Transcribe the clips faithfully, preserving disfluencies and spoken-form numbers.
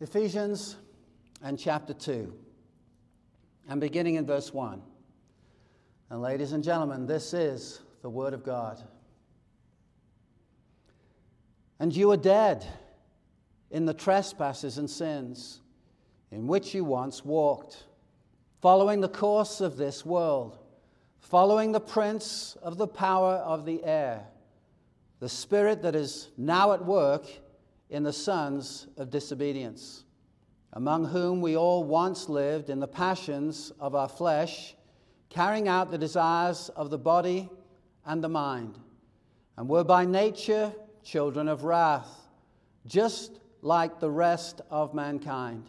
Ephesians and chapter two, and beginning in verse one. And ladies and gentlemen, this is the Word of God. And you were dead in the trespasses and sins in which you once walked, following the course of this world, following the prince of the power of the air, the spirit that is now at work in the sons of disobedience, among whom we all once lived in the passions of our flesh, carrying out the desires of the body and the mind, and were by nature children of wrath, just like the rest of mankind.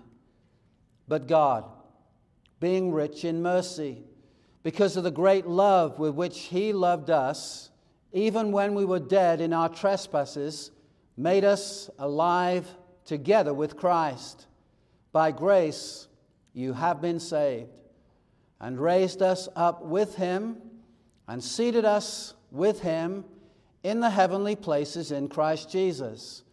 But God, being rich in mercy, because of the great love with which He loved us, even when we were dead in our trespasses, made us alive together with Christ. By grace you have been saved, and raised us up with Him, and seated us with Him in the heavenly places in Christ Jesus,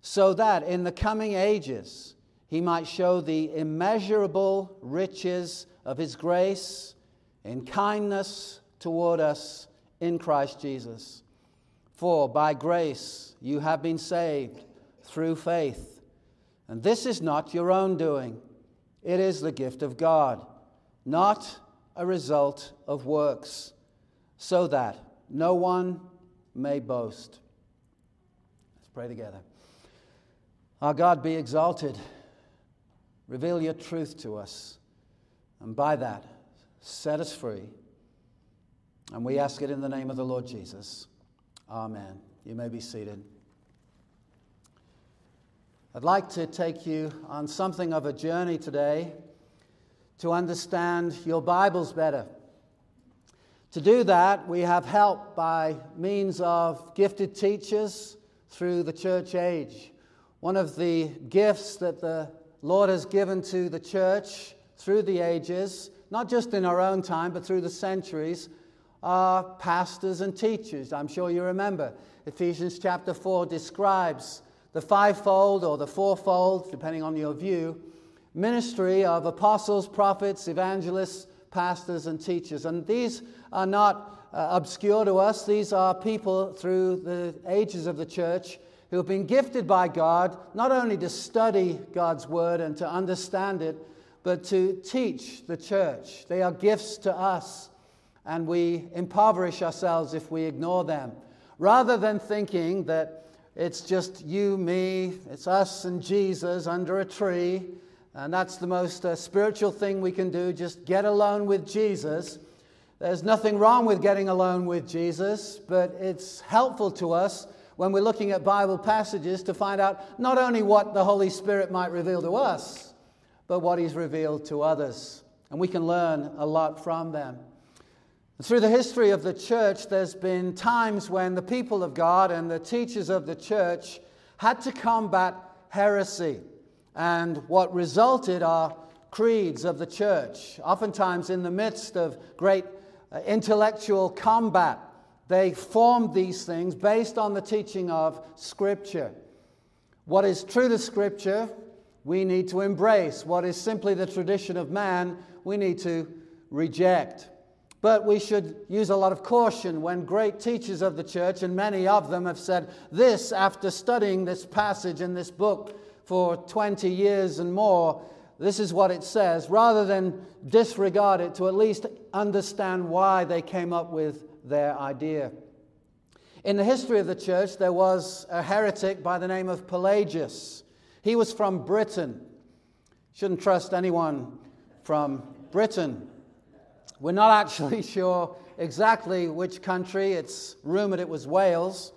so that in the coming ages He might show the immeasurable riches of His grace in kindness toward us in Christ Jesus. For by grace you have been saved through faith, and this is not your own doing. It is the gift of God, not a result of works, so that no one may boast. Let's pray together. Our God, be exalted. Reveal your truth to us, and by that, set us free. And we ask it in the name of the Lord Jesus. Amen. You may be seated. I'd like to take you on something of a journey today to understand your Bibles better. To do that, we have help by means of gifted teachers through the church age. One of the gifts that the Lord has given to the church through the ages, not just in our own time, but through the centuries, are pastors and teachers. I'm sure you remember. Ephesians chapter four describes the fivefold or the fourfold, depending on your view, ministry of apostles, prophets, evangelists, pastors, and teachers. And these are not uh, obscure to us. These are people through the ages of the church who have been gifted by God, not only to study God's Word and to understand it, but to teach the church. They are gifts to us, and we impoverish ourselves if we ignore them. Rather than thinking that it's just you, me, it's us and Jesus under a tree, and that's the most uh, spiritual thing we can do, just get alone with Jesus. There's nothing wrong with getting alone with Jesus, but it's helpful to us when we're looking at Bible passages to find out not only what the Holy Spirit might reveal to us, but what He's revealed to others. And we can learn a lot from them. Through the history of the church, there's been times when the people of God and the teachers of the church had to combat heresy. And what resulted are creeds of the church. Oftentimes in the midst of great intellectual combat, they formed these things based on the teaching of Scripture. What is true to Scripture, we need to embrace. What is simply the tradition of man, we need to reject. But we should use a lot of caution when great teachers of the church, and many of them have said this after studying this passage in this book for twenty years and more, this is what it says, rather than disregard it to at least understand why they came up with their idea. In the history of the church, there was a heretic by the name of Pelagius. He was from Britain. Shouldn't trust anyone from Britain. We're not actually sure exactly which country. It's rumored it was Wales.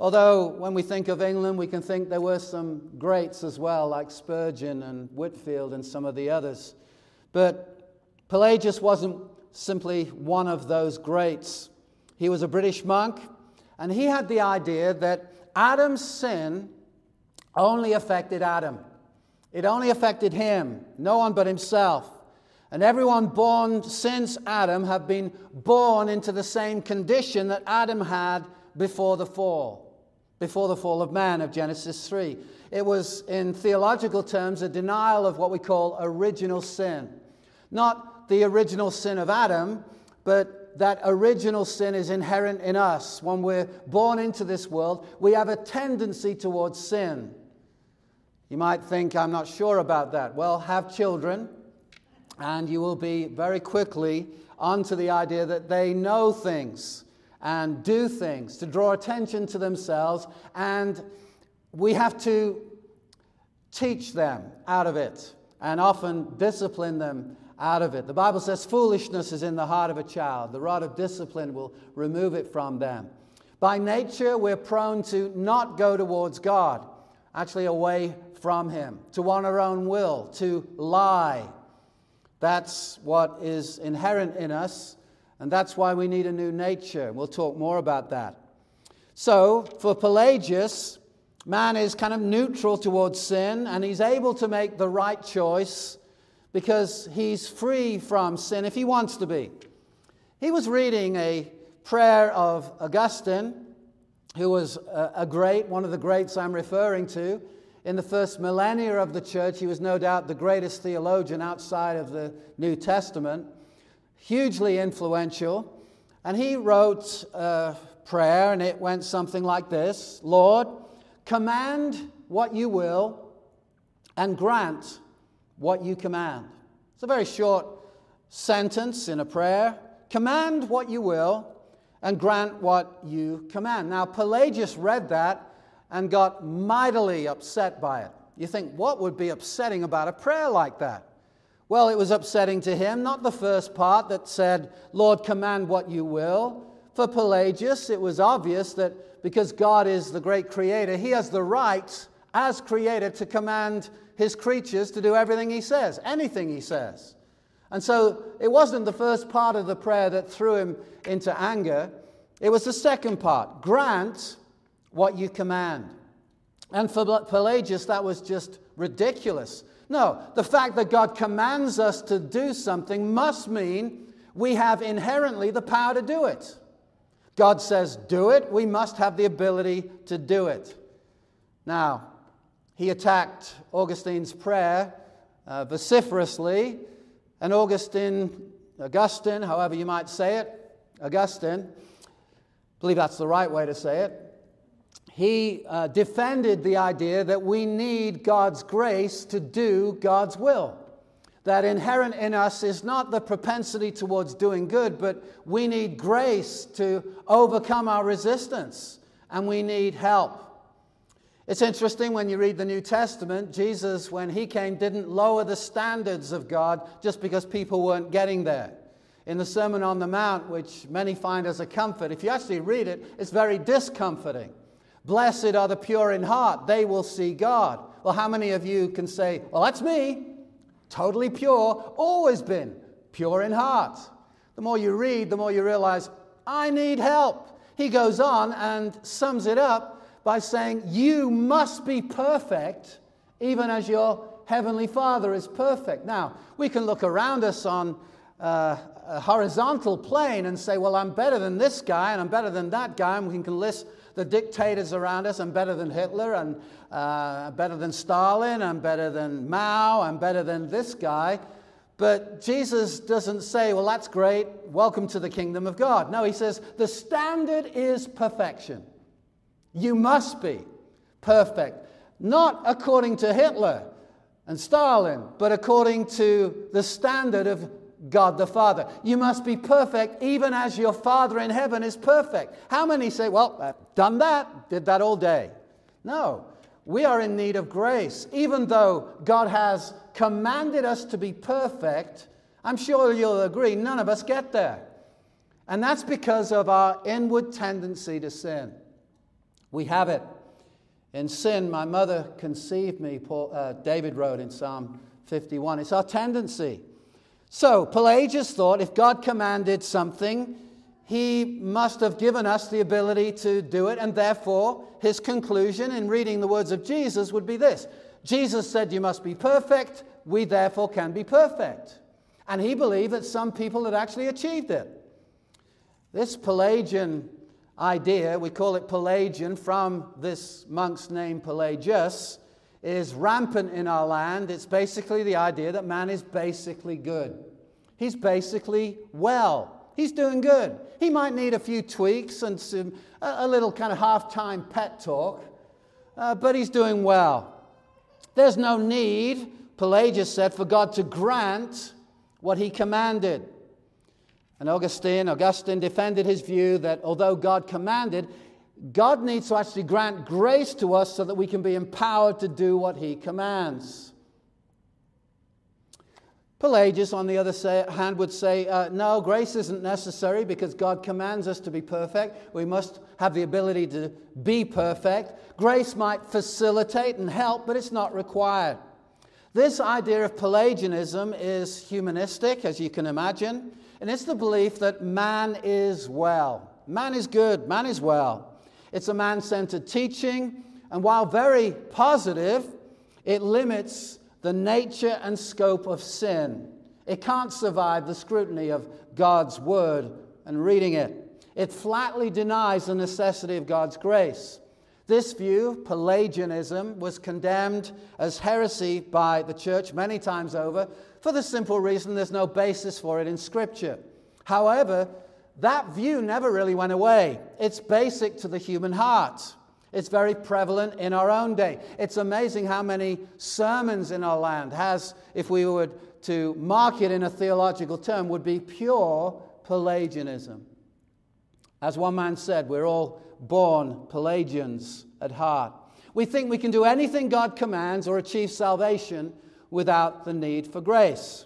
Although when we think of England, we can think there were some greats as well, like Spurgeon and Whitfield and some of the others. But Pelagius wasn't simply one of those greats. He was a British monk, and he had the idea that Adam's sin only affected Adam. It only affected him, no one but himself. And everyone born since Adam have been born into the same condition that Adam had before the fall. before the fall of man of Genesis three. It was, in theological terms, a denial of what we call original sin. Not the original sin of Adam, but that original sin is inherent in us. When we're born into this world, we have a tendency towards sin. You might think, I'm not sure about that. Well, have children, and you will be very quickly onto the idea that they know things and do things to draw attention to themselves, and we have to teach them out of it and often discipline them out of it. The Bible says foolishness is in the heart of a child. The rod of discipline will remove it from them. By nature, we're prone to not go towards God, actually away from Him, to want our own will, to lie. That's what is inherent in us, and that's why we need a new nature. We'll talk more about that. So, for Pelagius, man is kind of neutral towards sin, and he's able to make the right choice because he's free from sin if he wants to be. He was reading a prayer of Augustine, who was a great, one of the greats I'm referring to. In the first millennia of the church, he was no doubt the greatest theologian outside of the New Testament, hugely influential. And he wrote a prayer, and it went something like this: Lord, command what you will, and grant what you command. It's a very short sentence in a prayer. Command what you will, and grant what you command. Now, Pelagius read that and got mightily upset by it. You think, what would be upsetting about a prayer like that? Well, it was upsetting to him, not the first part that said, Lord, command what you will. For Pelagius, it was obvious that because God is the great creator, He has the right as creator to command His creatures to do everything He says, anything He says. And so it wasn't the first part of the prayer that threw him into anger. It was the second part. Grant what you command. And for Pelagius, that was just ridiculous. No, the fact that God commands us to do something must mean we have inherently the power to do it. God says, do it. We must have the ability to do it. Now, he attacked Augustine's prayer uh, vociferously. And Augustine, Augustine, however you might say it, Augustine, I believe that's the right way to say it, he uh, defended the idea that we need God's grace to do God's will. That inherent in us is not the propensity towards doing good, but we need grace to overcome our resistance, and we need help. It's interesting when you read the New Testament, Jesus, when He came, didn't lower the standards of God just because people weren't getting there. In the Sermon on the Mount, which many find as a comfort, if you actually read it, it's very discomforting. Blessed are the pure in heart, they will see God. Well, how many of you can say, well, that's me, totally pure, always been pure in heart? The more you read, the more you realize, I need help. He goes on and sums it up by saying, you must be perfect, even as your heavenly Father is perfect. Now, we can look around us on uh, a horizontal plane and say, well, I'm better than this guy, and I'm better than that guy, and we can list the dictators around us. I'm better than Hitler, and uh, better than Stalin, I'm better than Mao, I'm better than this guy. But Jesus doesn't say, well, that's great, welcome to the kingdom of God. No, He says, the standard is perfection. You must be perfect, not according to Hitler and Stalin, but according to the standard of God the Father. You must be perfect even as your Father in heaven is perfect. How many say, well, I've done that, did that all day? No, we are in need of grace. Even though God has commanded us to be perfect, I'm sure you'll agree, none of us get there. And that's because of our inward tendency to sin. We have it. In sin, my mother conceived me, Paul, uh, David wrote in Psalm fifty-one. It's our tendency. So Pelagius thought if God commanded something, He must have given us the ability to do it, and therefore his conclusion in reading the words of Jesus would be this: Jesus said you must be perfect, we therefore can be perfect. And he believed that some people had actually achieved it. This Pelagian idea, we call it Pelagian, from this monk's name Pelagius, is rampant in our land. It's basically the idea that man is basically good. He's basically well. He's doing good. He might need a few tweaks and some, a little kind of half-time pep talk, uh, but he's doing well. There's no need, Pelagius said, for God to grant what he commanded. And Augustine, Augustine defended his view that although God commanded, God needs to actually grant grace to us so that we can be empowered to do what he commands. Pelagius, on the other hand, would say, uh, no, grace isn't necessary because God commands us to be perfect. We must have the ability to be perfect. Grace might facilitate and help, but it's not required. This idea of Pelagianism is humanistic, as you can imagine, and it's the belief that man is well. Man is good, man is well. It's a man-centered teaching, and while very positive, it limits the nature and scope of sin. It can't survive the scrutiny of God's word and reading it. It flatly denies the necessity of God's grace. This view, Pelagianism, was condemned as heresy by the church many times over for the simple reason there's no basis for it in Scripture. However, that view never really went away. It's basic to the human heart. It's very prevalent in our own day. It's amazing how many sermons in our land has, if we were to mark it in a theological term, would be pure Pelagianism. As one man said, we're all born Pelagians at heart. We think we can do anything God commands or achieve salvation without the need for grace.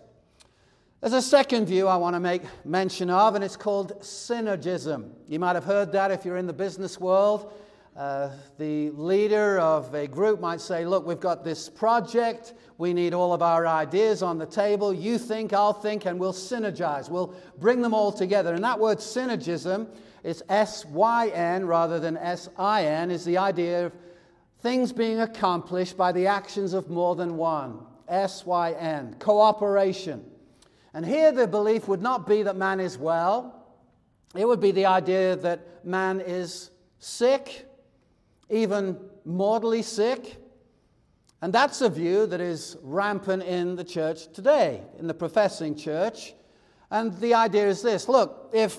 There's a second view I want to make mention of, and it's called synergism. You might have heard that if you're in the business world. Uh, the leader of a group might say, look, we've got this project, we need all of our ideas on the table, you think, I'll think, and we'll synergize, we'll bring them all together. And that word synergism, it's S Y N rather than S I N, is the idea of things being accomplished by the actions of more than one, S Y N, cooperation. And here the belief would not be that man is well, it would be the idea that man is sick, even mortally sick. And that's a view that is rampant in the church today, in the professing church. And the idea is this, look, if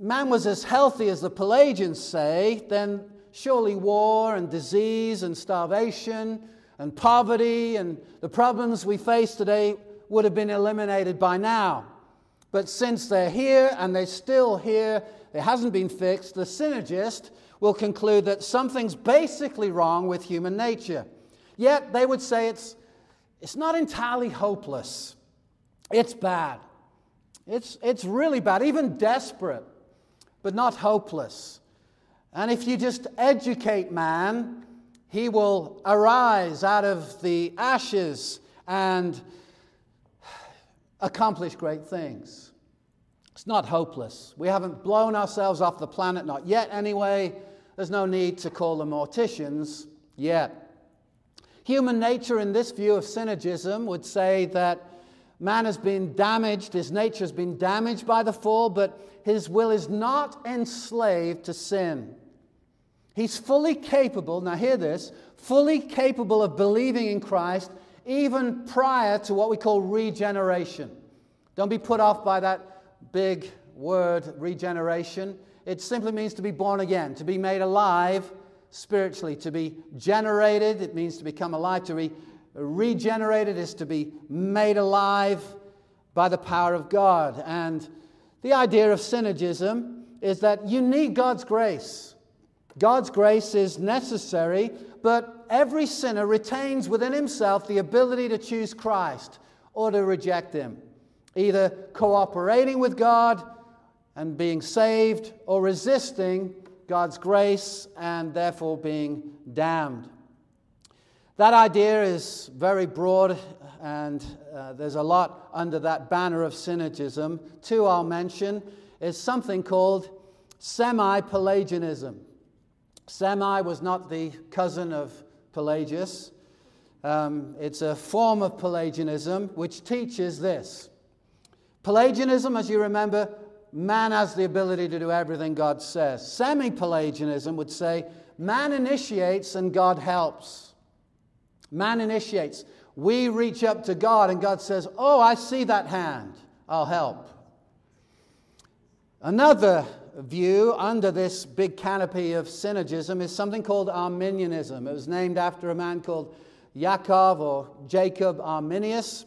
man was as healthy as the Pelagians say, then surely war and disease and starvation and poverty and the problems we face today would have been eliminated by now. But since they're here and they're still here, it hasn't been fixed, the synergist will conclude that something's basically wrong with human nature. Yet they would say it's, it's not entirely hopeless. It's bad. It's, it's really bad, even desperate, but not hopeless. And if you just educate man, he will arise out of the ashes and accomplish great things. It's not hopeless. We haven't blown ourselves off the planet, not yet anyway. There's no need to call them morticians yet. Human nature in this view of synergism would say that man has been damaged, his nature has been damaged by the fall, but his will is not enslaved to sin. He's fully capable, now hear this, fully capable of believing in Christ even prior to what we call regeneration. Don't be put off by that big word, regeneration. It simply means to be born again, to be made alive spiritually, to be generated. It means to become alive. To be regenerated is to be made alive by the power of God. And the idea of synergism is that you need God's grace. God's grace is necessary, but every sinner retains within himself the ability to choose Christ or to reject him, either cooperating with God and being saved or resisting God's grace and therefore being damned. That idea is very broad, and uh, there's a lot under that banner of synergism. Two I'll mention is something called semi-Pelagianism. Semi was not the cousin of Pelagius. Um, it's a form of Pelagianism which teaches this. Pelagianism, as you remember, man has the ability to do everything God says. Semi-Pelagianism would say man initiates and God helps. Man initiates. We reach up to God and God says, oh, I see that hand. I'll help. Another view under this big canopy of synergism is something called Arminianism. It was named after a man called Yaakov or Jacob Arminius.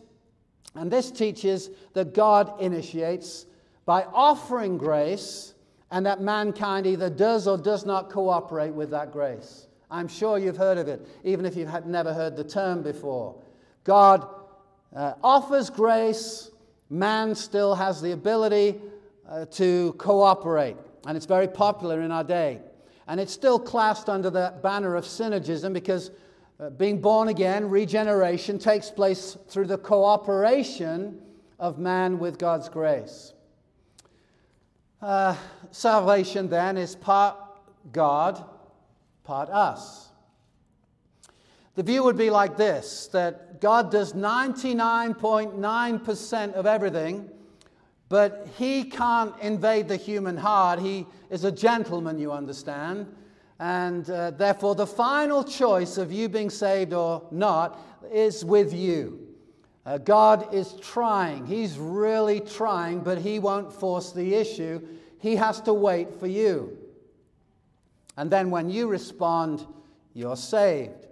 And this teaches that God initiates by offering grace, and that mankind either does or does not cooperate with that grace. I'm sure you've heard of it, even if you've never heard the term before. God uh, offers grace, man still has the ability uh, to cooperate, and it's very popular in our day. And it's still classed under the banner of synergism because uh, being born again, regeneration, takes place through the cooperation of man with God's grace. Uh, salvation, then, is part God, part us. The view would be like this, that God does ninety-nine point nine percent of everything, but He can't invade the human heart. He is a gentleman, you understand, and uh, therefore the final choice of you being saved or not is with you. Uh, God is trying. He's really trying, but He won't force the issue. He has to wait for you. And then when you respond, you're saved.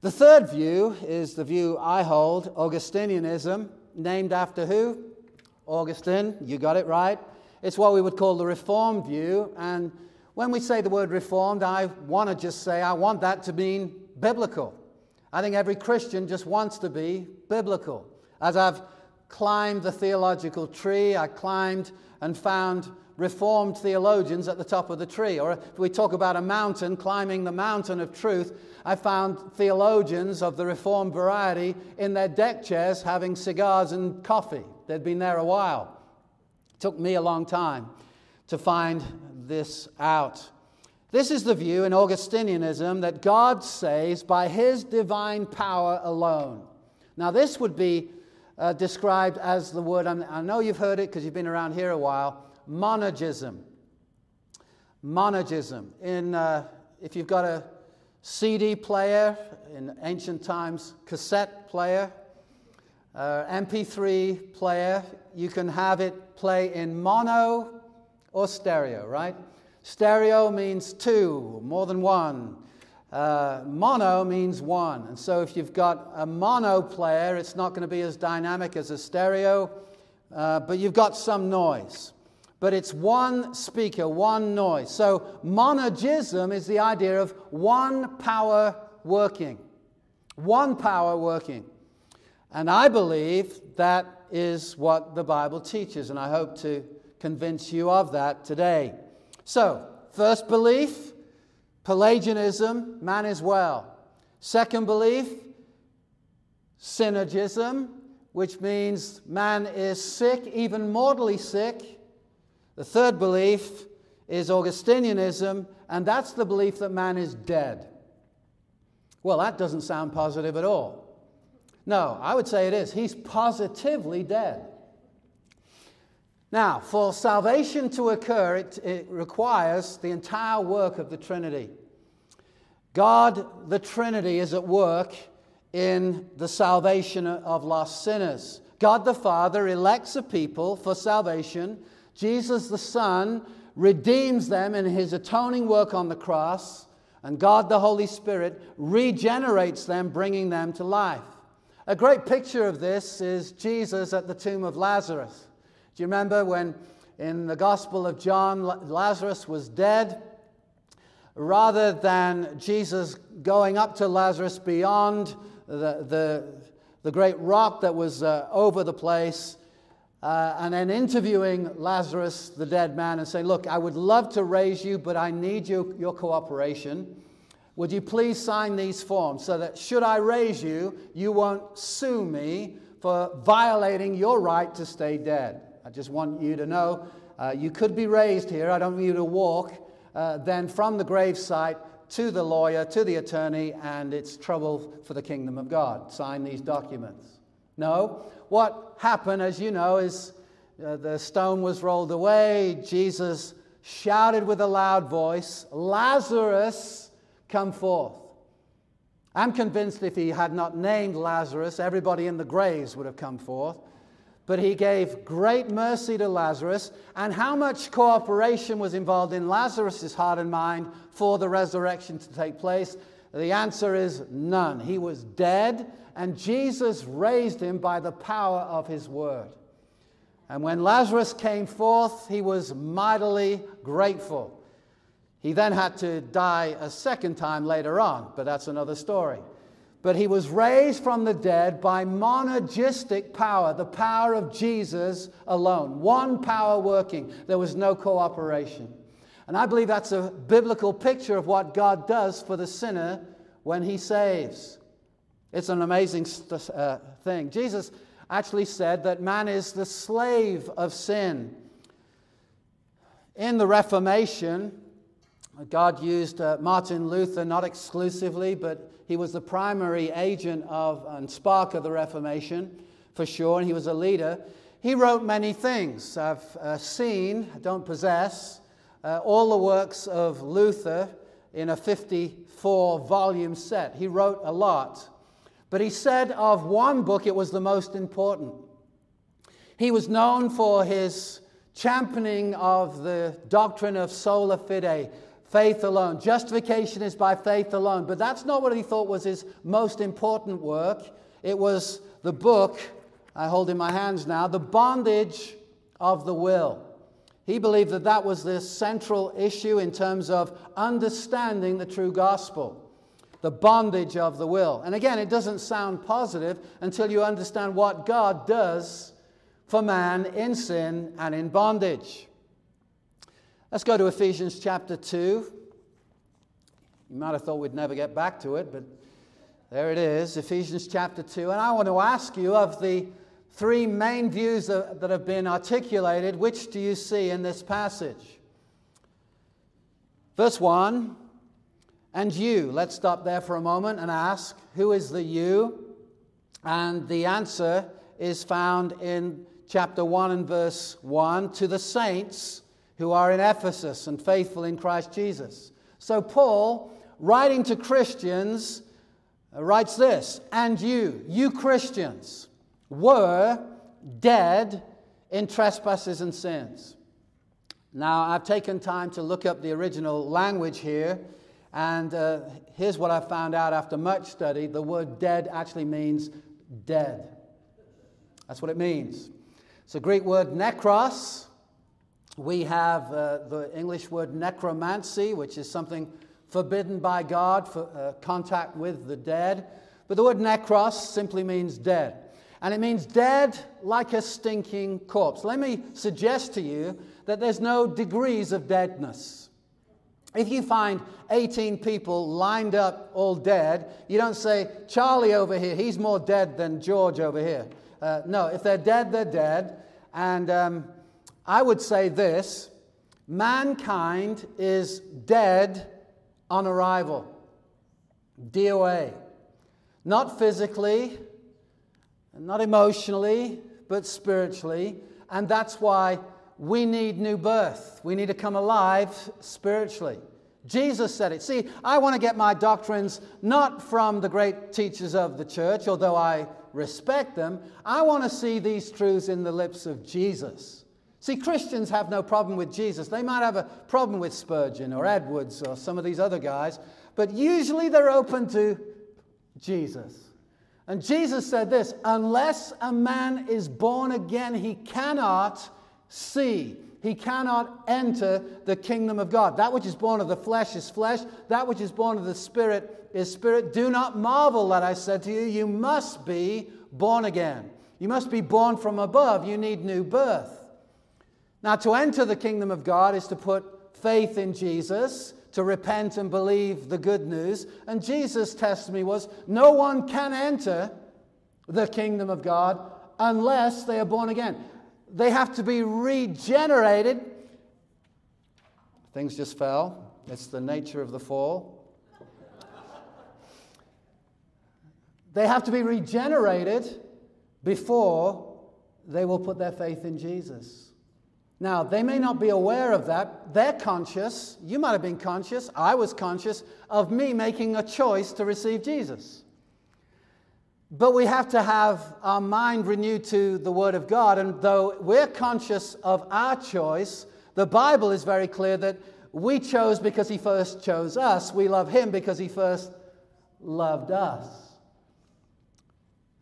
The third view is the view I hold, Augustinianism, named after who? Augustine, you got it right. It's what we would call the Reformed view. And when we say the word Reformed, I want to just say I want that to mean biblical. I think every Christian just wants to be biblical. As I've climbed the theological tree, I climbed and found Reformed theologians at the top of the tree. Or if we talk about a mountain, climbing the mountain of truth, I found theologians of the Reformed variety in their deck chairs having cigars and coffee. They'd been there a while. It took me a long time to find this out. This is the view in Augustinianism that God saves by His divine power alone. Now this would be uh, described as the word, I know you've heard it because you've been around here a while, monergism. Monergism. In, uh, if you've got a C D player, in ancient times cassette player, uh, M P three player, you can have it play in mono or stereo, right? Stereo means two, more than one. Uh, mono means one. And so if you've got a mono player, it's not going to be as dynamic as a stereo, uh, but you've got some noise. But it's one speaker, one noise. So monergism is the idea of one power working. One power working. And I believe that is what the Bible teaches, and I hope to convince you of that today. So, first belief, Pelagianism, man is well. Second belief, synergism, which means man is sick, even mortally sick. The third belief is Augustinianism, and that's the belief that man is dead. Well, that doesn't sound positive at all. No, I would say it is. He's positively dead. Now, for salvation to occur, it, it requires the entire work of the Trinity. God, the Trinity, is at work in the salvation of lost sinners. God the Father elects a people for salvation. Jesus the Son redeems them in His atoning work on the cross. And God the Holy Spirit regenerates them, bringing them to life. A great picture of this is Jesus at the tomb of Lazarus. Do you remember when in the Gospel of John, Lazarus was dead? Rather than Jesus going up to Lazarus beyond the, the, the great rock that was uh, over the place, uh, and then interviewing Lazarus, the dead man, and saying, look, I would love to raise you, but I need you, your cooperation. Would you please sign these forms so that should I raise you, you won't sue me for violating your right to stay dead. I just want you to know, uh, you could be raised here. I don't want you to walk uh, then from the gravesite to the lawyer, to the attorney, and it's trouble for the kingdom of God. Sign these documents. No, what happened, as you know, is uh, the stone was rolled away, Jesus shouted with a loud voice, "Lazarus, come forth." I'm convinced if he had not named Lazarus, everybody in the graves would have come forth. But he gave great mercy to Lazarus, and how much cooperation was involved in Lazarus' heart and mind for the resurrection to take place? The answer is none. He was dead, and Jesus raised him by the power of his word. And when Lazarus came forth, he was mightily grateful. He then had to die a second time later on, but that's another story. But he was raised from the dead by monergistic power, the power of Jesus alone. One power working. There was no cooperation. And I believe that's a biblical picture of what God does for the sinner when he saves. It's an amazing uh, thing. Jesus actually said that man is the slave of sin. In the Reformation, God used uh, Martin Luther, not exclusively, but he was the primary agent of and spark of the Reformation, for sure, and he was a leader. He wrote many things. I've uh, seen, don't possess, uh, all the works of Luther in a fifty-four volume set. He wrote a lot. But he said of one book it was the most important. He was known for his championing of the doctrine of sola fide, faith alone. Justification is by faith alone. But that's not what he thought was his most important work. It was the book I hold in my hands now, The Bondage of the Will. He believed that that was the central issue in terms of understanding the true gospel. The bondage of the will. And again, it doesn't sound positive until you understand what God does for man in sin and in bondage. Let's go to Ephesians chapter two. You might have thought we'd never get back to it, but there it is, Ephesians chapter two. And I want to ask you, of the three main views that have been articulated, which do you see in this passage? Verse one, and you. Let's stop there for a moment and ask, who is the you? And the answer is found in chapter one and verse one, to the saints who are in Ephesus and faithful in Christ Jesus. So Paul, writing to Christians, writes this, and you, you Christians, were dead in trespasses and sins. Now, I've taken time to look up the original language here, and uh, here's what I found out after much study. The word dead actually means dead. That's what it means. It's a Greek word, nekros. We have uh, the English word necromancy, which is something forbidden by God for uh, contact with the dead. But the word necros simply means dead. And it means dead like a stinking corpse. Let me suggest to you that there's no degrees of deadness. If you find eighteen people lined up all dead, you don't say, Charlie over here, he's more dead than George over here. Uh, no, if they're dead, they're dead. And Um, I would say this, mankind is dead on arrival, D O A, not physically, not emotionally, but spiritually, and that's why we need new birth. We need to come alive spiritually. Jesus said it. See, I want to get my doctrines not from the great teachers of the church, although I respect them. I want to see these truths in the lips of Jesus. See, Christians have no problem with Jesus. They might have a problem with Spurgeon or Edwards or some of these other guys, but usually they're open to Jesus. And Jesus said this, unless a man is born again, he cannot see, he cannot enter the kingdom of God. That which is born of the flesh is flesh, that which is born of the spirit is spirit. Do not marvel that I said to you, you must be born again. You must be born from above. You need new birth. Now, to enter the kingdom of God is to put faith in Jesus, to repent and believe the good news. And Jesus' testimony was, no one can enter the kingdom of God unless they are born again. They have to be regenerated. Things just fell. It's the nature of the fall. They have to be regenerated before they will put their faith in Jesus. Now, they may not be aware of that. They're conscious. You might have been conscious. I was conscious of me making a choice to receive Jesus. But we have to have our mind renewed to the Word of God. And though we're conscious of our choice, the Bible is very clear that we chose because He first chose us. We love Him because He first loved us.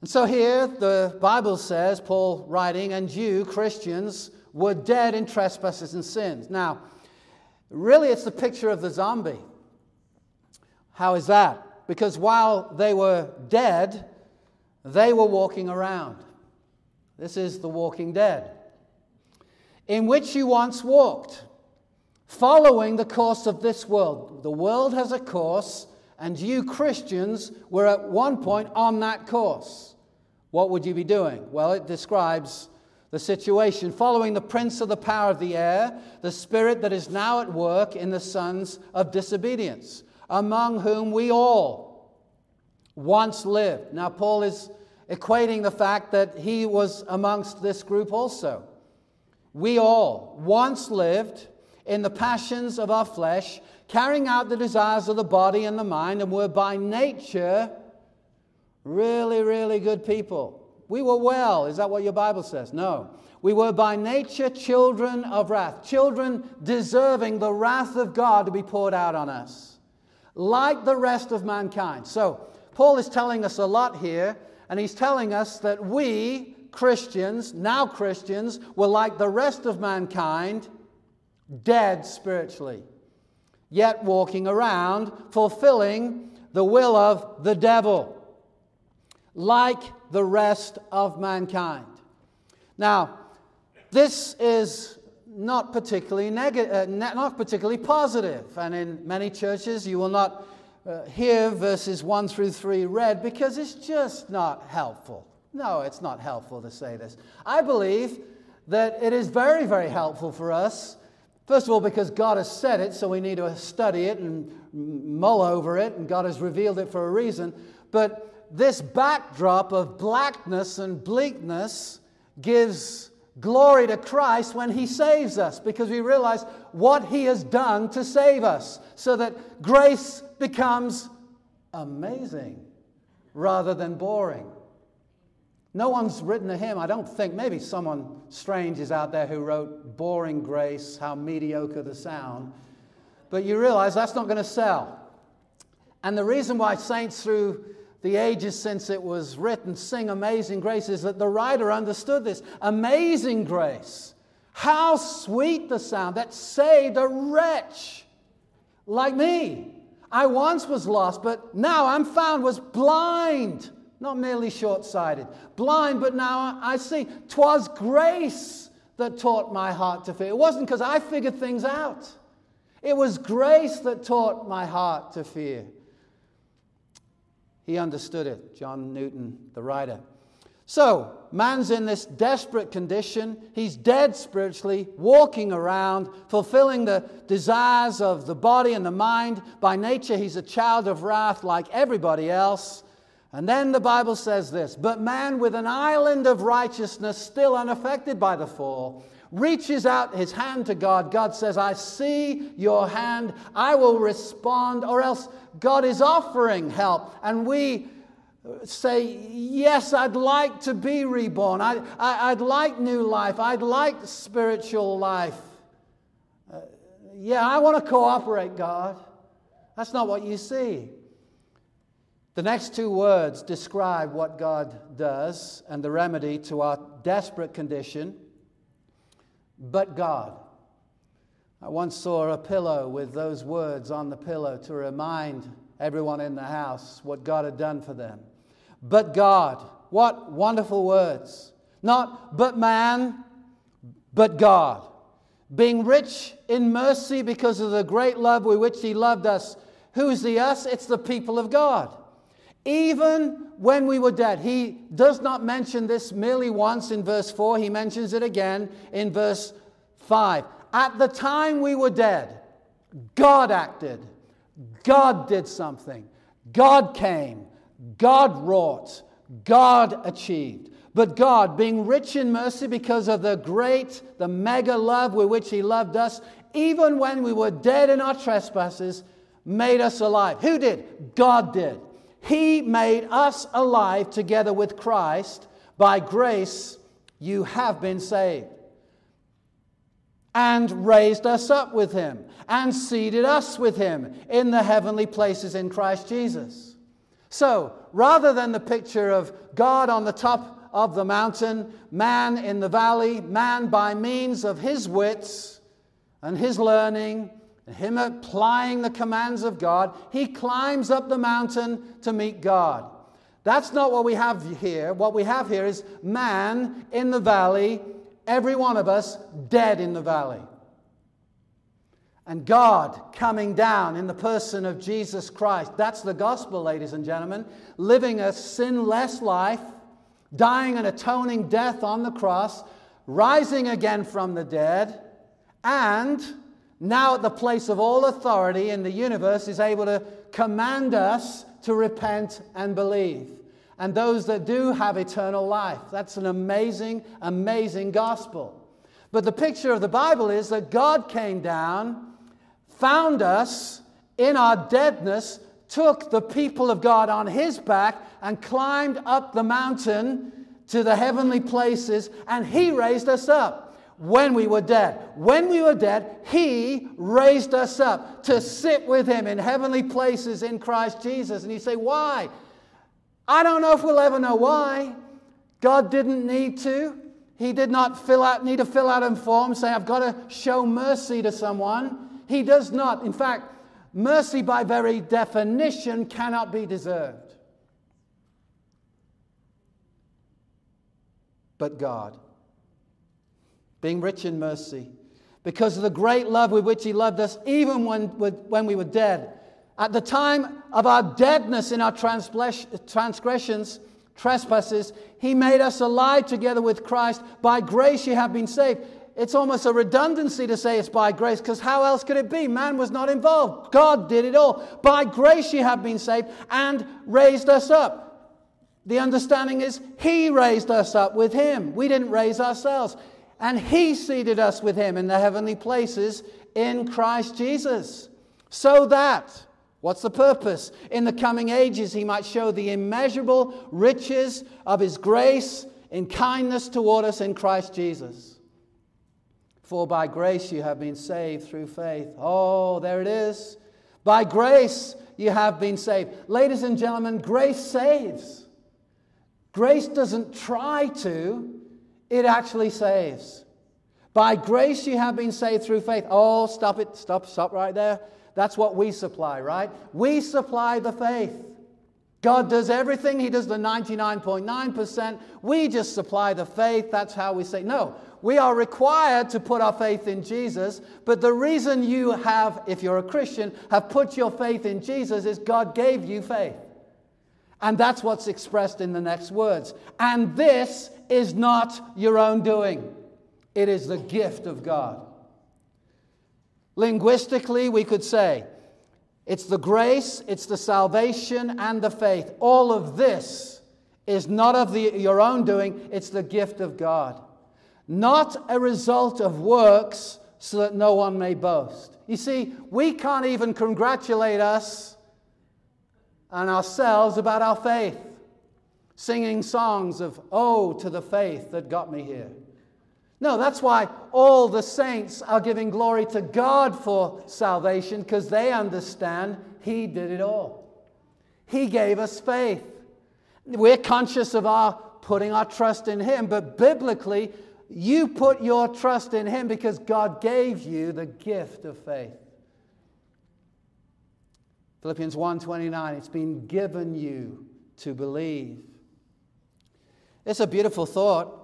And so here the Bible says, Paul writing, and you, Christians, were dead in trespasses and sins. Now, really it's the picture of the zombie. How is that? Because while they were dead, they were walking around. This is the walking dead. In which you once walked, following the course of this world. The world has a course, and you Christians were at one point on that course. What would you be doing? Well, it describes the situation. Following the prince of the power of the air, the spirit that is now at work in the sons of disobedience, among whom we all once lived. Now, Paul is equating the fact that he was amongst this group also. We all once lived in the passions of our flesh, carrying out the desires of the body and the mind, and were by nature really, really good people. We were well. Is that what your Bible says? No. We were by nature children of wrath, children deserving the wrath of God to be poured out on us, like the rest of mankind. So Paul is telling us a lot here, and he's telling us that we Christians, now Christians, were like the rest of mankind, dead spiritually, yet walking around, fulfilling the will of the devil, like the rest of mankind. Now, this is not particularly negative, uh, not particularly positive, and in many churches you will not uh, hear verses one through three read because it's just not helpful. No, it's not helpful to say this. I believe that it is very, very helpful for us. First of all, because God has said it, so we need to study it and mull over it, and God has revealed it for a reason. But this backdrop of blackness and bleakness gives glory to Christ when He saves us, because we realize what He has done to save us, so that grace becomes amazing rather than boring. No one's written a hymn, I don't think. Maybe someone strange is out there who wrote "Boring Grace, how mediocre the sound." But you realize that's not going to sell. And the reason why saints through the ages since it was written sing Amazing Grace is that the writer understood this. Amazing grace, how sweet the sound that saved a wretch like me. I once was lost, but now I'm found, was blind, not merely short-sighted, blind, but now I see. 'Twas grace that taught my heart to fear. It wasn't because I figured things out. It was grace that taught my heart to fear. He understood it, John Newton, the writer. So, man's in this desperate condition. He's dead spiritually, walking around, fulfilling the desires of the body and the mind. By nature, he's a child of wrath like everybody else. And then the Bible says this, but man with an island of righteousness, still unaffected by the fall, reaches out his hand to God. God says, I see your hand, I will respond, or else God is offering help. And we say, yes, I'd like to be reborn. I, I, I'd like new life. I'd like spiritual life. Uh, yeah, I want to cooperate, God. That's not what you see. The next two words describe what God does and the remedy to our desperate condition. But God. I once saw a pillow with those words on the pillow to remind everyone in the house what God had done for them. But God. What wonderful words. Not but man, but God. Being rich in mercy because of the great love with which He loved us. Who's the us? It's the people of God. Even when we were dead. He does not mention this merely once in verse four. He mentions it again in verse five. At the time we were dead, God acted. God did something. God came. God wrought. God achieved. But God, being rich in mercy because of the great, the mega love with which He loved us, even when we were dead in our trespasses, made us alive. Who did? God did. He made us alive together with Christ. By grace you have been saved. And raised us up with Him. And seated us with Him in the heavenly places in Christ Jesus. So, rather than the picture of God on the top of the mountain, man in the valley, man by means of his wits and his learning, and him applying the commands of God, he climbs up the mountain to meet God. That's not what we have here. What we have here is man in the valley, every one of us dead in the valley. And God coming down in the person of Jesus Christ. That's the gospel, ladies and gentlemen. Living a sinless life, dying an atoning death on the cross, rising again from the dead, and now at the place of all authority in the universe is able to command us to repent and believe. And those that do have eternal life. That's an amazing, amazing gospel. But the picture of the Bible is that God came down, found us in our deadness, took the people of God on His back and climbed up the mountain to the heavenly places, and He raised us up when we were dead. When we were dead, He raised us up to sit with Him in heavenly places in Christ Jesus. And you say, why? I don't know if we'll ever know why. God didn't need to. He did not fill out, need to fill out a form, say, I've got to show mercy to someone. He does not. In fact, mercy by very definition cannot be deserved. But God, being rich in mercy, because of the great love with which He loved us, even when, when we were dead, at the time of our deadness in our transgressions, trespasses, He made us alive together with Christ. By grace you have been saved. It's almost a redundancy to say it's by grace, because how else could it be? Man was not involved. God did it all. By grace you have been saved and raised us up. The understanding is He raised us up with Him. We didn't raise ourselves. And He seated us with Him in the heavenly places in Christ Jesus. So that... what's the purpose? In the coming ages He might show the immeasurable riches of His grace in kindness toward us in Christ Jesus. For by grace you have been saved through faith. Oh, there it is. By grace you have been saved. Ladies and gentlemen, grace saves. Grace doesn't try to, it actually saves. By grace you have been saved through faith. Oh, stop it. Stop, stop right there. That's what we supply, right? We supply the faith. God does everything. He does the ninety-nine point nine percent. We just supply the faith. That's how we say. No, we are required to put our faith in Jesus. But the reason you have, if you're a Christian, have put your faith in Jesus is God gave you faith. And that's what's expressed in the next words. And this is not your own doing. It is the gift of God. Linguistically, we could say, it's the grace, it's the salvation, and the faith. All of this is not of the, your own doing, it's the gift of God. Not a result of works, so that no one may boast. You see, we can't even congratulate us and ourselves about our faith, singing songs of, oh, to the faith that got me here. No, that's why all the saints are giving glory to God for salvation, because they understand He did it all. He gave us faith. We're conscious of our putting our trust in Him, but biblically, you put your trust in Him because God gave you the gift of faith. Philippians one twenty-nine, it's been given you to believe. It's a beautiful thought.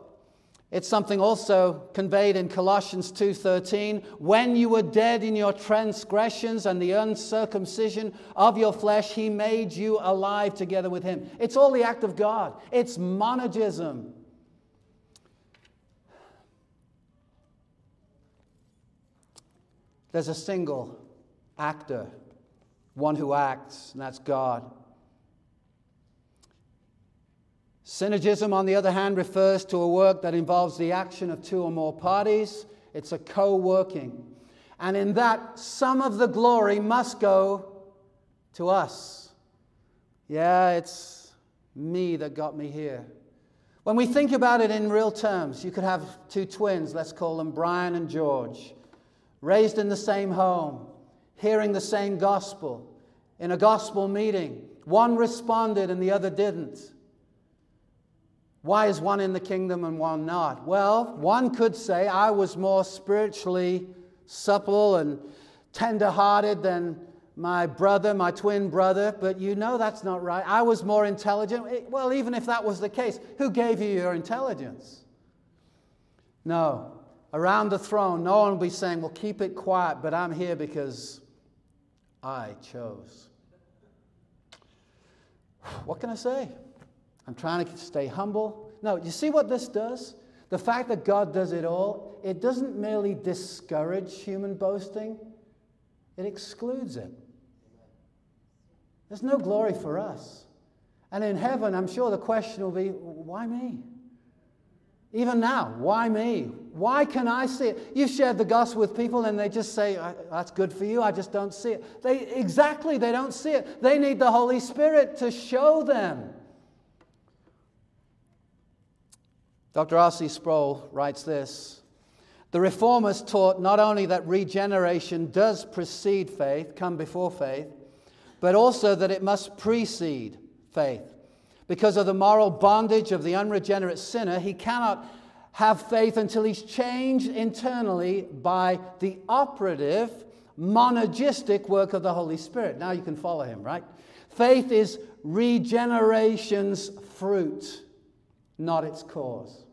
It's something also conveyed in Colossians two thirteen. When you were dead in your transgressions and the uncircumcision of your flesh, He made you alive together with Him. It's all the act of God. It's monergism. There's a single actor, one who acts, and that's God. Synergism, on the other hand, refers to a work that involves the action of two or more parties. It's a co-working. And in that, some of the glory must go to us. Yeah, it's me that got me here. When we think about it in real terms, you could have two twins, let's call them Brian and George, raised in the same home, hearing the same gospel, in a gospel meeting. One responded and the other didn't. Why is one in the kingdom and one not? Well, one could say, I was more spiritually supple and tender-hearted than my brother, my twin brother, but you know that's not right. I was more intelligent. Well, even if that was the case, who gave you your intelligence? No. Around the throne, no one will be saying, well, keep it quiet, but I'm here because I chose. What can I say? I'm trying to stay humble. No, you see what this does? The fact that God does it all, it doesn't merely discourage human boasting. It excludes it. There's no glory for us. And in heaven, I'm sure the question will be, why me? Even now, why me? Why can I see it? You've shared the gospel with people and they just say, that's good for you, I just don't see it. They, exactly, they don't see it. They need the Holy Spirit to show them. Doctor R C Sproul writes this: the Reformers taught not only that regeneration does precede faith, come before faith, but also that it must precede faith. Because of the moral bondage of the unregenerate sinner, he cannot have faith until he's changed internally by the operative, monergistic work of the Holy Spirit. Now you can follow him, right? Faith is regeneration's fruit, not its cause.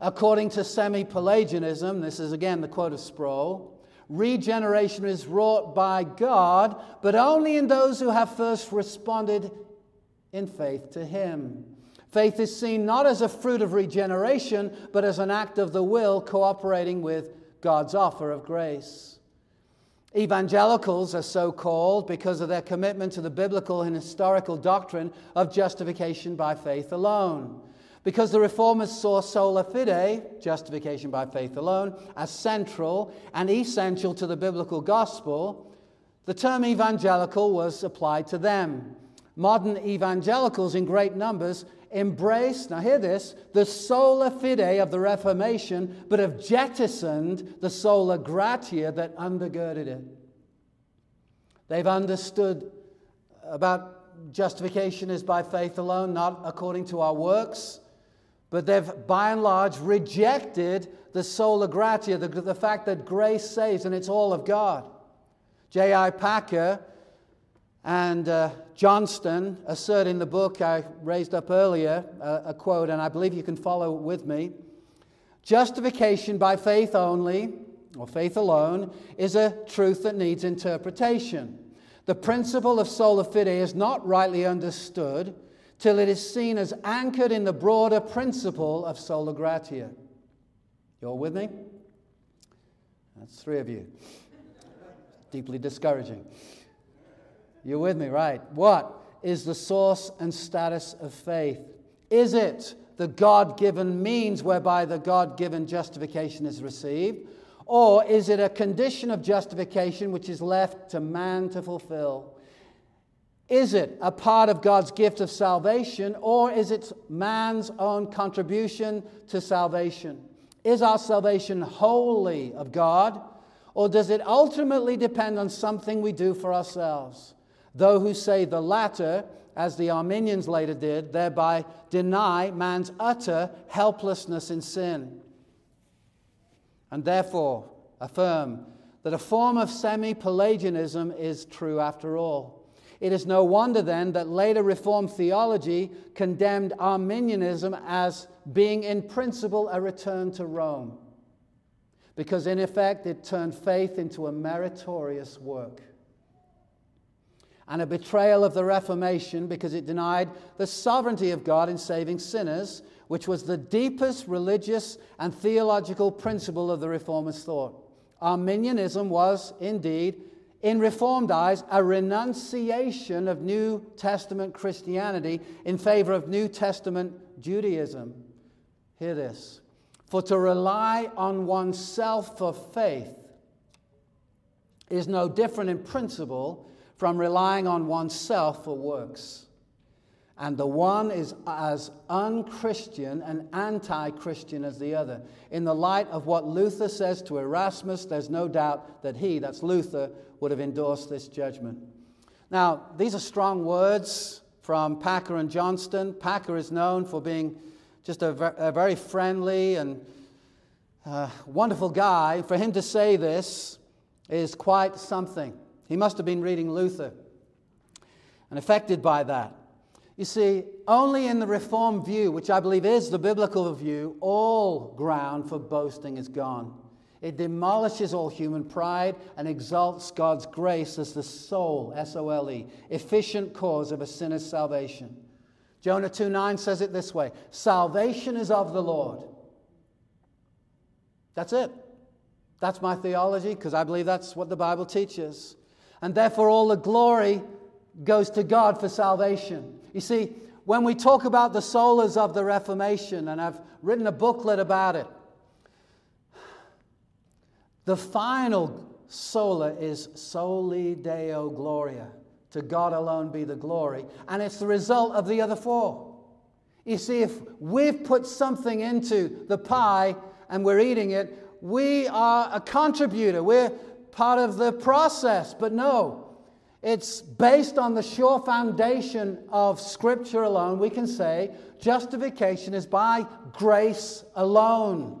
According to semi-Pelagianism, this is again the quote of Sproul, regeneration is wrought by God, but only in those who have first responded in faith to Him. Faith is seen not as a fruit of regeneration, but as an act of the will cooperating with God's offer of grace. Evangelicals are so called because of their commitment to the biblical and historical doctrine of justification by faith alone. Because the Reformers saw sola fide, justification by faith alone, as central and essential to the biblical gospel, the term evangelical was applied to them. Modern evangelicals in great numbers embrace, now hear this, the sola fide of the Reformation, but have jettisoned the sola gratia that undergirded it. They've understood about justification is by faith alone, not according to our works. But they've, by and large, rejected the sola gratia, the, the fact that grace saves and it's all of God. J I Packer and uh, Johnston assert in the book I raised up earlier, uh, a quote, and I believe you can follow with me. Justification by faith only, or faith alone, is a truth that needs interpretation. The principle of sola fide is not rightly understood till it is seen as anchored in the broader principle of sola gratia. You all with me? That's three of you. Deeply discouraging. You're with me, right? What is the source and status of faith? Is it the God-given means whereby the God-given justification is received? Or is it a condition of justification which is left to man to fulfill? Is it a part of God's gift of salvation, or is it man's own contribution to salvation? Is our salvation wholly of God, or does it ultimately depend on something we do for ourselves? Those who say the latter, as the Arminians later did, thereby deny man's utter helplessness in sin, and therefore affirm that a form of semi-Pelagianism is true after all. It is no wonder, then, that later Reformed theology condemned Arminianism as being in principle a return to Rome, because in effect it turned faith into a meritorious work, and a betrayal of the Reformation because it denied the sovereignty of God in saving sinners, which was the deepest religious and theological principle of the Reformers' thought. Arminianism was, indeed, in Reformed eyes, a renunciation of New Testament Christianity in favor of New Testament Judaism. Hear this. For to rely on oneself for faith is no different in principle from relying on oneself for works. And the one is as unchristian and anti-Christian as the other. In the light of what Luther says to Erasmus, there's no doubt that he, that's Luther, would have endorsed this judgment. Now, these are strong words from Packer and Johnston. Packer is known for being just a, ver a very friendly and uh, wonderful guy. For him to say this is quite something. He must have been reading Luther and affected by that. You see, only in the Reformed view, which I believe is the biblical view, all ground for boasting is gone. It demolishes all human pride and exalts God's grace as the sole, S O L E, efficient cause of a sinner's salvation. Jonah two nine says it this way, salvation is of the Lord. That's it. That's my theology, because I believe that's what the Bible teaches. And therefore all the glory goes to God for salvation. You see, when we talk about the solas of the Reformation, and I've written a booklet about it, the final sola is soli deo gloria. To God alone be the glory. And it's the result of the other four. You see, if we've put something into the pie and we're eating it, we are a contributor. We're part of the process. But no. It's based on the sure foundation of Scripture alone. We can say justification is by grace alone,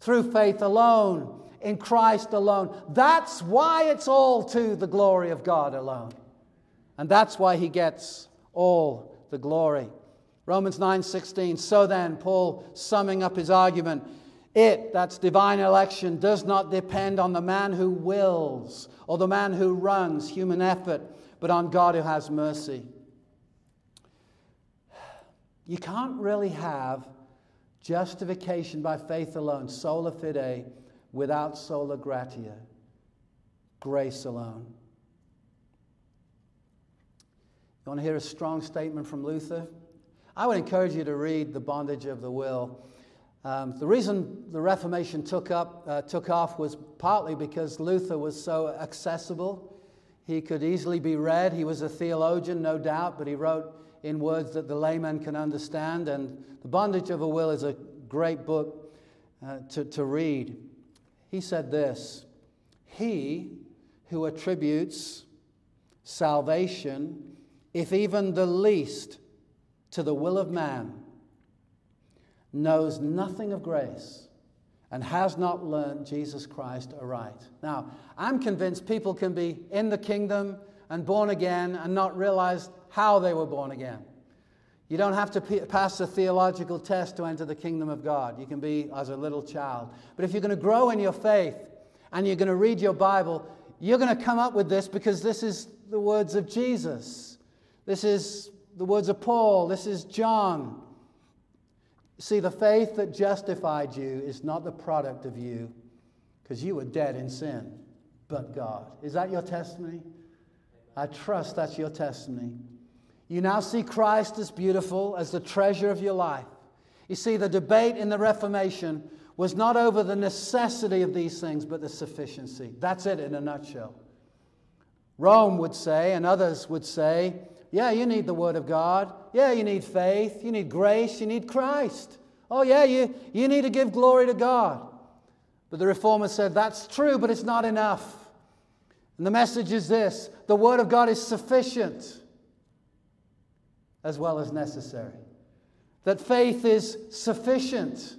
through faith alone, in Christ alone. That's why it's all to the glory of God alone. And that's why he gets all the glory. Romans nine sixteen, so then, Paul summing up his argument, it, that's divine election, does not depend on the man who wills or the man who runs, human effort, but on God who has mercy. You can't really have justification by faith alone, sola fide, without sola gratia, grace alone. You want to hear a strong statement from Luther? I would encourage you to read The Bondage of the Will. Um, the reason the Reformation took, up, uh, took off was partly because Luther was so accessible. He could easily be read. He was a theologian, no doubt, but he wrote in words that the layman can understand. And The Bondage of a Will is a great book uh, to, to read. He said this, he who attributes salvation, if even the least, to the will of man, knows nothing of grace and has not learned Jesus Christ aright. Now, I'm convinced people can be in the kingdom and born again and not realize how they were born again. You don't have to pass a theological test to enter the kingdom of God. You can be as a little child. But if you're going to grow in your faith and you're going to read your Bible, you're going to come up with this because this is the words of Jesus. This is the words of Paul. This is John. See, the faith that justified you is not the product of you, because you were dead in sin, but God. Is that your testimony? I trust that's your testimony. You now see Christ as beautiful, as the treasure of your life. You see, the debate in the Reformation was not over the necessity of these things, but the sufficiency. That's it in a nutshell. Rome would say, and others would say, yeah, you need the Word of God. Yeah, you need faith. You need grace. You need Christ. Oh, yeah, you, you need to give glory to God. But the Reformers said, that's true, but it's not enough. And the message is this, the Word of God is sufficient as well as necessary. That faith is sufficient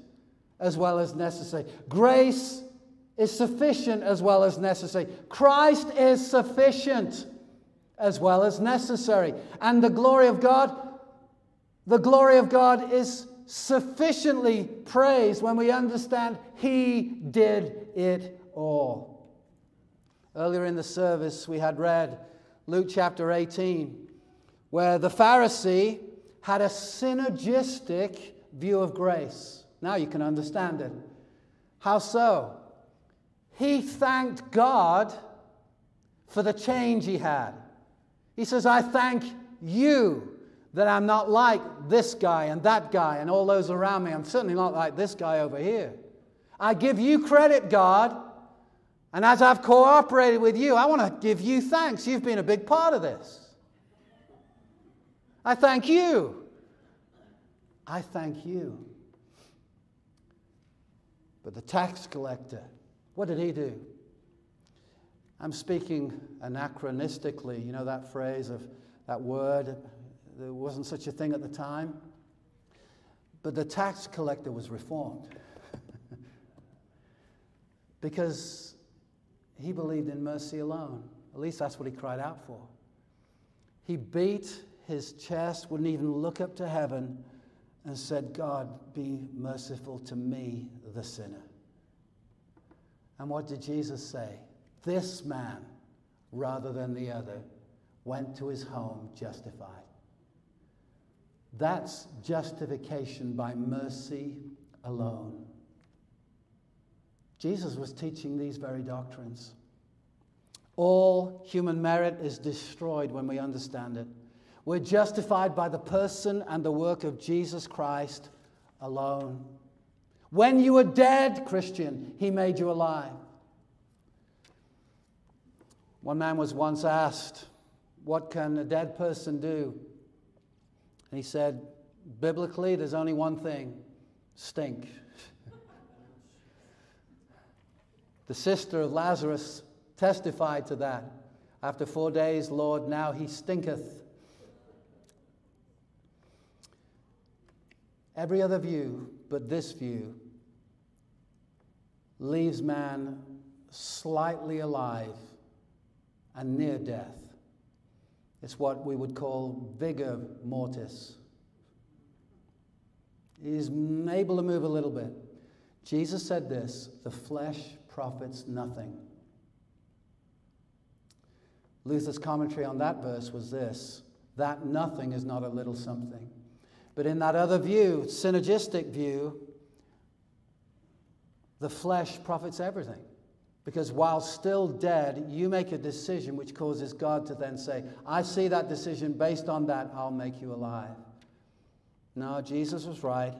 as well as necessary. Grace is sufficient as well as necessary. Christ is sufficient as well as necessary. And the glory of God, the glory of God is sufficiently praised when we understand He did it all. Earlier in the service, we had read Luke chapter eighteen, where the Pharisee had a synergistic view of grace. Now you can understand it. How so? He thanked God for the change he had. He says, I thank you that I'm not like this guy and that guy and all those around me. I'm certainly not like this guy over here. I give you credit, God, and as I've cooperated with you, I want to give you thanks. You've been a big part of this. I thank you. I thank you. But the tax collector, what did he do? I'm speaking anachronistically. You know that phrase of that word? There wasn't such a thing at the time. But the tax collector was reformed because he believed in mercy alone. At least that's what he cried out for. He beat his chest, wouldn't even look up to heaven, and said, God, be merciful to me, the sinner. And what did Jesus say? This man, rather than the other, went to his home justified. That's justification by mercy alone. Jesus was teaching these very doctrines. All human merit is destroyed when we understand it. We're justified by the person and the work of Jesus Christ alone. When you were dead, Christian, he made you alive. One man was once asked, what can a dead person do? And he said, biblically, there's only one thing, stink. The sister of Lazarus testified to that. After four days, Lord, now he stinketh. Every other view but this view leaves man slightly alive and near death. It's what we would call vigor mortis. He is able to move a little bit. Jesus said this, the flesh profits nothing. Luther's commentary on that verse was this, that nothing is not a little something. But in that other view, synergistic view, the flesh profits everything. Because while still dead, you make a decision which causes God to then say, I see that decision, based on that, I'll make you alive. No, Jesus was right.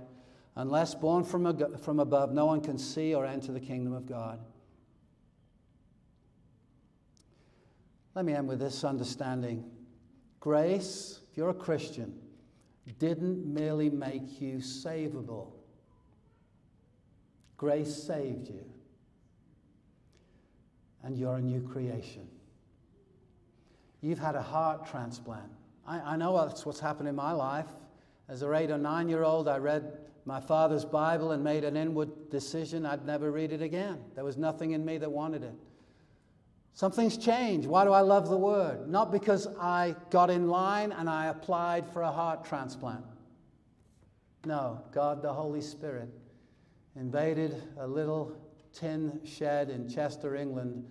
Unless born from, ag- from above, no one can see or enter the kingdom of God. Let me end with this understanding. Grace, if you're a Christian, didn't merely make you savable. Grace saved you. And you're a new creation. You've had a heart transplant. I, I know that's what's happened in my life. As an eight or nine-year-old, I read my father's Bible and made an inward decision I'd never read it again. There was nothing in me that wanted it. Something's changed. Why do I love the Word? Not because I got in line and I applied for a heart transplant. No, God the Holy Spirit invaded a little tin shed in Chester, England,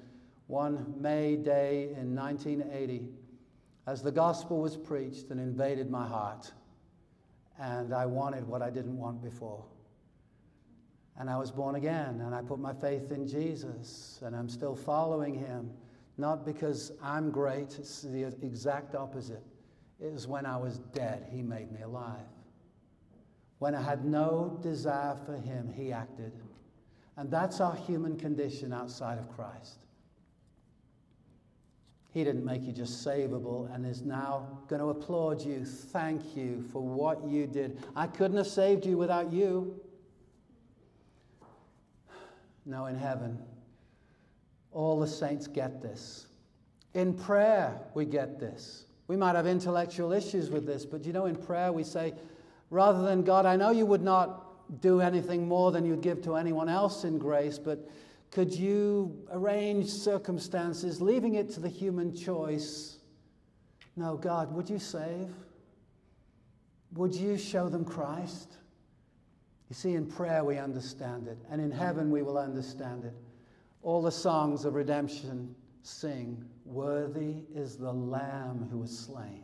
one May day in nineteen eighty, as the gospel was preached and invaded my heart, and I wanted what I didn't want before. And I was born again, and I put my faith in Jesus, and I'm still following him, not because I'm great, it's the exact opposite. It was when I was dead, he made me alive. When I had no desire for him, he acted. And that's our human condition outside of Christ. He didn't make you just savable and is now going to applaud you, thank you for what you did. I couldn't have saved you without you. Now in heaven, all the saints get this. In prayer, we get this. We might have intellectual issues with this, but you know, in prayer we say, rather than God, I know you would not do anything more than you'd give to anyone else in grace, but could you arrange circumstances, leaving it to the human choice? No, God, would you save? Would you show them Christ? You see, in prayer we understand it, and in heaven we will understand it. All the songs of redemption sing, worthy is the Lamb who was slain,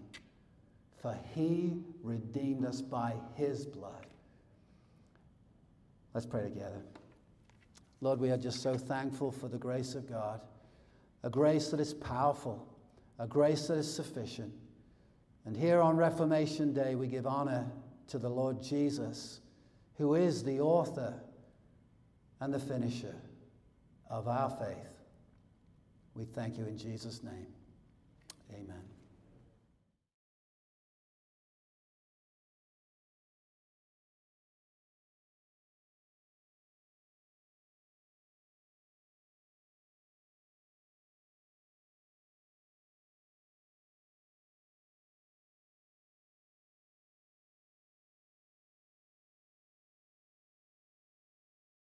for he redeemed us by his blood. Let's pray together. Lord, we are just so thankful for the grace of God a grace that is powerful, a grace that is sufficient. And here on Reformation Day, we give honor to the Lord Jesus, who is the author and the finisher of our faith. We thank you in Jesus' name. Amen.